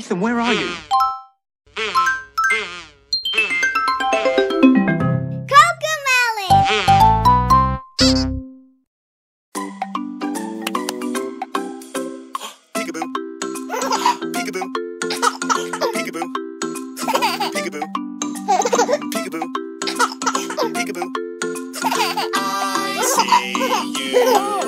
Ethan, where are you? Cocomelon! Peekaboo. Peekaboo. Peekaboo. Peekaboo. Peekaboo. Peekaboo. I see you.